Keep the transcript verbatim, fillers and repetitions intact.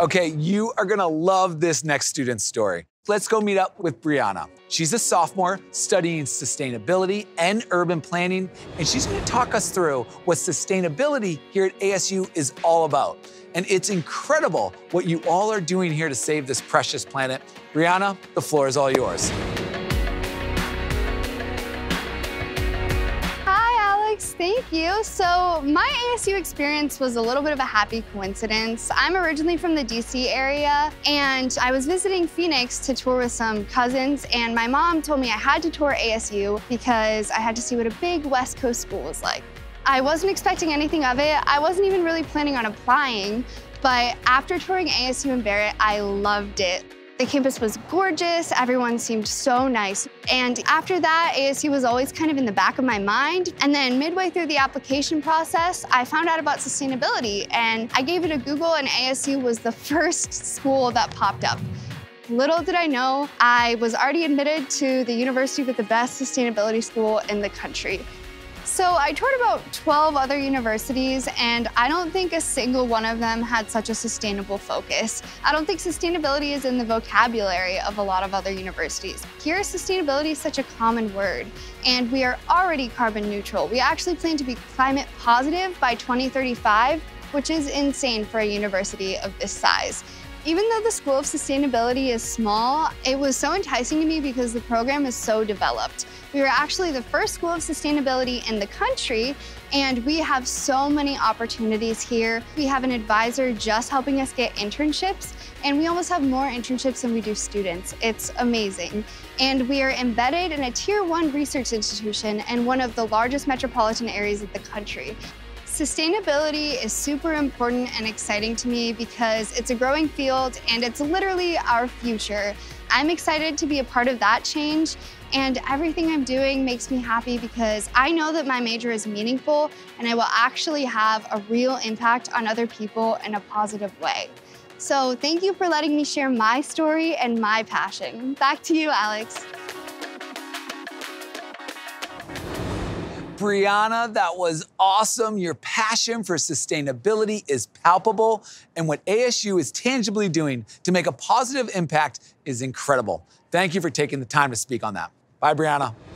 Okay, you are gonna love this next student's story. Let's go meet up with Breanna. She's a sophomore studying sustainability and urban planning, and she's gonna talk us through what sustainability here at A S U is all about. And it's incredible what you all are doing here to save this precious planet. Breanna, the floor is all yours. Thank you. So my A S U experience was a little bit of a happy coincidence. I'm originally from the D C area, and I was visiting Phoenix to tour with some cousins, and my mom told me I had to tour A S U because I had to see what a big West Coast school was like. I wasn't expecting anything of it. I wasn't even really planning on applying, but after touring A S U in Barrett, I loved it. The campus was gorgeous, everyone seemed so nice. And after that, A S U was always kind of in the back of my mind. And then midway through the application process, I found out about sustainability, and I gave it a Google, and A S U was the first school that popped up. Little did I know, I was already admitted to the university with the best sustainability school in the country. So I toured about twelve other universities, and I don't think a single one of them had such a sustainable focus. I don't think sustainability is in the vocabulary of a lot of other universities. Here, sustainability is such a common word, and we are already carbon neutral. We actually plan to be climate positive by twenty thirty-five, which is insane for a university of this size. Even though the School of Sustainability is small, it was so enticing to me because the program is so developed. We were actually the first School of Sustainability in the country, and we have so many opportunities here. We have an advisor just helping us get internships, and we almost have more internships than we do students. It's amazing. And we are embedded in a tier one research institution and one of the largest metropolitan areas of the country. Sustainability is super important and exciting to me because it's a growing field and it's literally our future. I'm excited to be a part of that change, and everything I'm doing makes me happy because I know that my major is meaningful and I will actually have a real impact on other people in a positive way. So thank you for letting me share my story and my passion. Back to you, Alex. Breanna, that was awesome. Your passion for sustainability is palpable, and what A S U is tangibly doing to make a positive impact is incredible. Thank you for taking the time to speak on that. Bye, Breanna.